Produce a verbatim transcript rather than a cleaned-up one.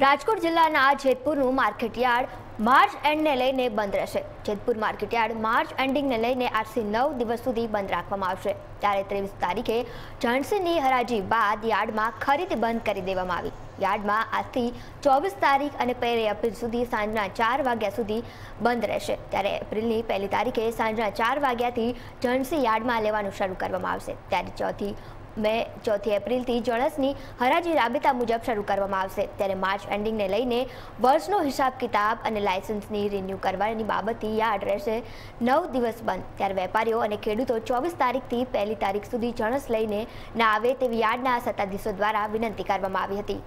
રાજકોટ જિલ્લાના જેતપુરનું market yard March એન્ડને લઈને બંધ રહેશે. જેતપુર માર્કેટયાર્ડ માર્ચ એન્ડિંગને લઈને આજથી નવ દિવસ સુધી બંધ રાખવામાં આવશે. ત્યારે ત્રેવીસ તારીખે જણસીની હરાજી બાદ યાર્ડમાં ખરીદ બંધ કરી દેવામાં આવી. યાર્ડમાં આજથી ચોવીસ તારીખ અને પહેલી એપ્રિલ સુધી સાંજના ચાર વાગ્યા સુધી બંધ રહેશે. ત્યારે એપ્રિલની પહેલી તારીખે સાંજના ચાર વાગ્યાથી જણસી યાર્ડમાં લેવાનું શરૂ કરવામાં આવશે. ત્યારે ચોથી મે ચોથી એપ્રિલથી જણસની હરાજી રાબેતા મુજબ શરૂ કરવામાં આવશે. ત્યારે માર્ચ એન્ડિંગને લઈને વર્ષનો હિસાબ કિતાબ અને લાયસન્સની રિન્યૂ કરવાની બાબતથી યાર્ડ રહેશે નવ દિવસ બંધ. ત્યારે વેપારીઓ અને ખેડૂતો ચોવીસ તારીખથી પહેલી તારીખ સુધી જણસ લઈને ના આવે તેવી યાર્ડના સત્તાધીશો દ્વારા વિનંતી કરવામાં આવી હતી.